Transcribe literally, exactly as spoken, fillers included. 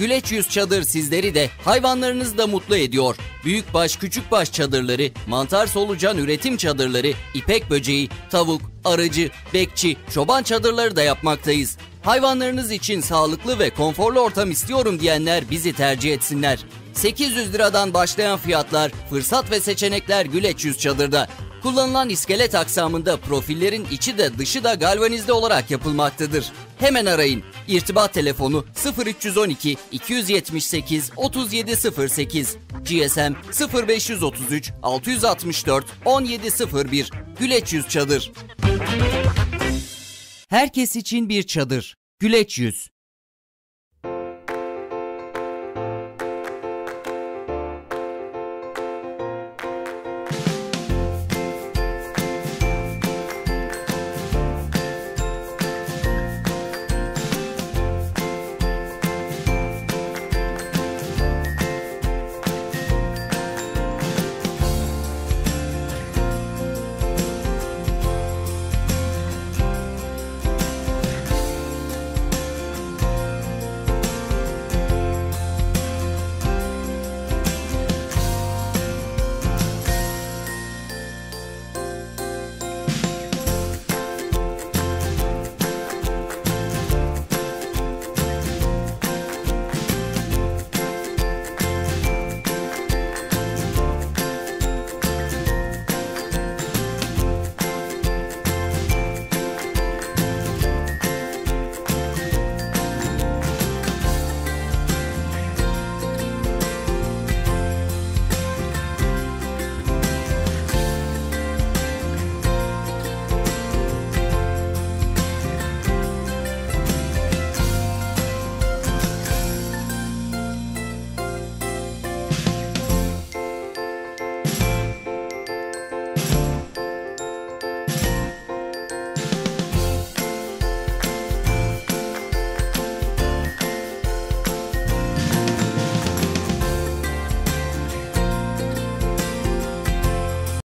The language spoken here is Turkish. Güleçyüz Çadır sizleri de hayvanlarınızı da mutlu ediyor. Büyükbaş, küçükbaş çadırları, mantar solucan üretim çadırları, ipek böceği, tavuk, arıcı, bekçi, çoban çadırları da yapmaktayız. Hayvanlarınız için sağlıklı ve konforlu ortam istiyorum diyenler bizi tercih etsinler. sekiz yüz liradan başlayan fiyatlar, fırsat ve seçenekler Güleçyüz Çadır'da. Kullanılan iskelet aksamında profillerin içi de dışı da galvanizde olarak yapılmaktadır. Hemen arayın. İrtibat telefonu sıfır üç on iki iki yetmiş sekiz otuz yedi sıfır sekiz, G S M sıfır beş üç üç altı altı dört on yedi sıfır bir. Güleçyüz Çadır. Herkes için bir çadır. Güleçyüz.